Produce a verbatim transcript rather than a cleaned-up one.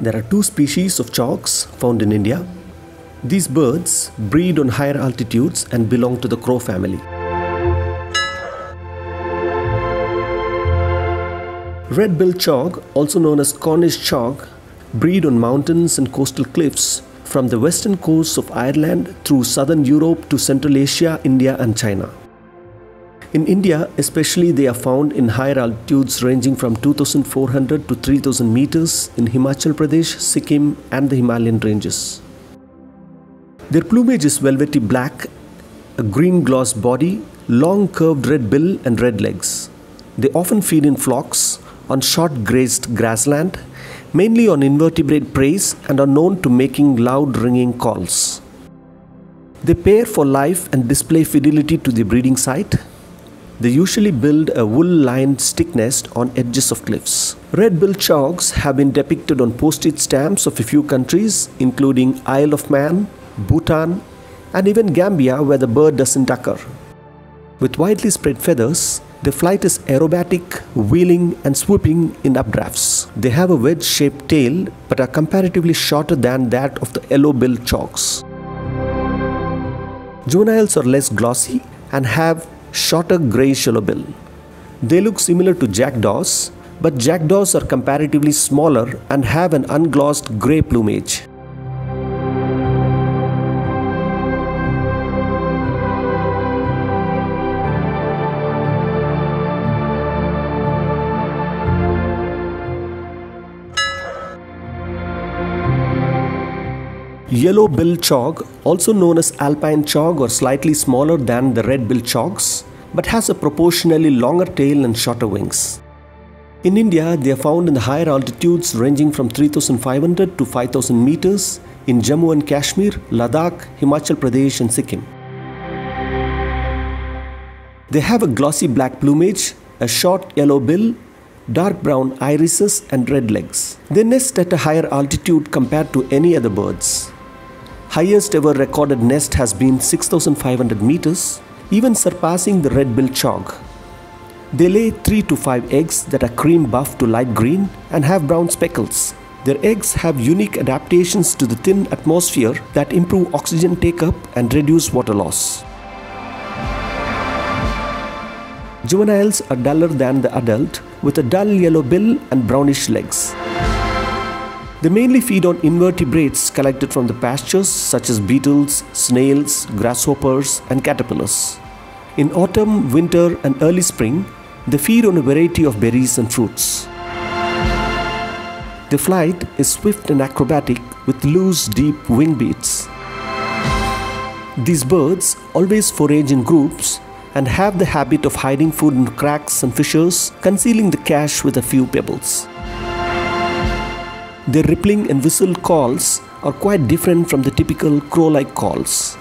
There are two species of choughs found in India. These birds breed on higher altitudes and belong to the crow family. Red-billed chough, also known as Cornish chough, breed on mountains and coastal cliffs from the western coasts of Ireland through southern Europe to Central Asia, India and China. In India especially, they are found in higher altitudes ranging from two thousand four hundred to three thousand meters in Himachal Pradesh, Sikkim and the Himalayan ranges. Their plumage is velvety black, a green gloss body, long curved red bill and red legs. They often feed in flocks on short grazed grassland, mainly on invertebrate prey, and are known to making loud ringing calls. They pair for life and display fidelity to the breeding site. They usually build a wool-lined stick nest on edges of cliffs. Red-billed choughs have been depicted on postage stamps of a few countries including Isle of Man, Bhutan and even Gambia, where the bird doesn't occur. With widely spread feathers, their flight is aerobatic, wheeling and swooping in updrafts. They have a wedge-shaped tail but are comparatively shorter than that of the yellow-billed choughs. Juveniles are less glossy and have shorter greyish yellow bill. They look similar to jackdaws, but jackdaws are comparatively smaller and have an unglossed grey plumage. Yellow-billed chough, also known as alpine chough or slightly smaller than the red-billed choughs, but has a proportionally longer tail and shorter wings. In India, they are found in the higher altitudes ranging from three thousand five hundred to five thousand meters in Jammu and Kashmir, Ladakh, Himachal Pradesh and Sikkim. They have a glossy black plumage, a short yellow bill, dark brown irises and red legs. They nest at a higher altitude compared to any other birds. Highest ever recorded nest has been six thousand five hundred meters, even surpassing the red-billed chough. They lay three to five eggs that are cream buff to light green and have brown speckles. Their eggs have unique adaptations to the thin atmosphere that improve oxygen take-up and reduce water loss. Juveniles are duller than the adult, with a dull yellow bill and brownish legs. They mainly feed on invertebrates collected from the pastures such as beetles, snails, grasshoppers and caterpillars. In autumn, winter and early spring, they feed on a variety of berries and fruits. Their flight is swift and acrobatic with loose, deep wing beats. These birds always forage in groups and have the habit of hiding food in cracks and fissures, concealing the cache with a few pebbles. Their rippling and whistle calls are quite different from the typical crow-like calls.